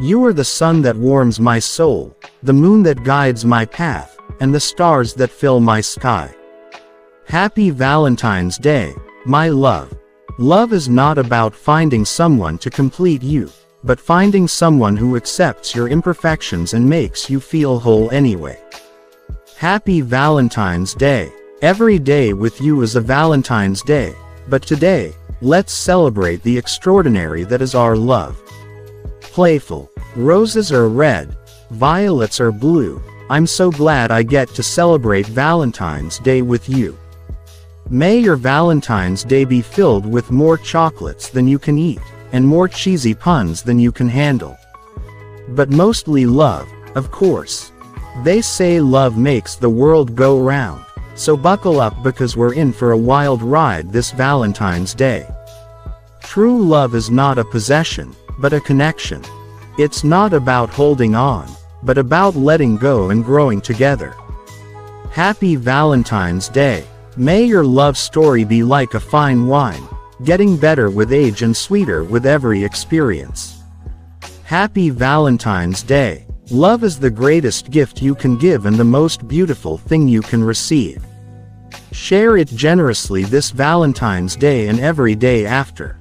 You are the sun that warms my soul, the moon that guides my path, and the stars that fill my sky. Happy Valentine's Day, my love. Love is not about finding someone to complete you, but finding someone who accepts your imperfections and makes you feel whole anyway. Happy Valentine's Day. Every day with you is a Valentine's Day, but today, let's celebrate the extraordinary that is our love. Playful. Roses are red, violets are blue. I'm so glad I get to celebrate Valentine's Day with you. May your Valentine's Day be filled with more chocolates than you can eat, and more cheesy puns than you can handle. But mostly love, of course. They say love makes the world go round, so buckle up because we're in for a wild ride this Valentine's Day. True love is not a possession, but a connection. It's not about holding on, but about letting go and growing together. Happy Valentine's Day. May your love story be like a fine wine, getting better with age and sweeter with every experience. Happy Valentine's Day. Love is the greatest gift you can give and the most beautiful thing you can receive. Share it generously this Valentine's Day and every day after.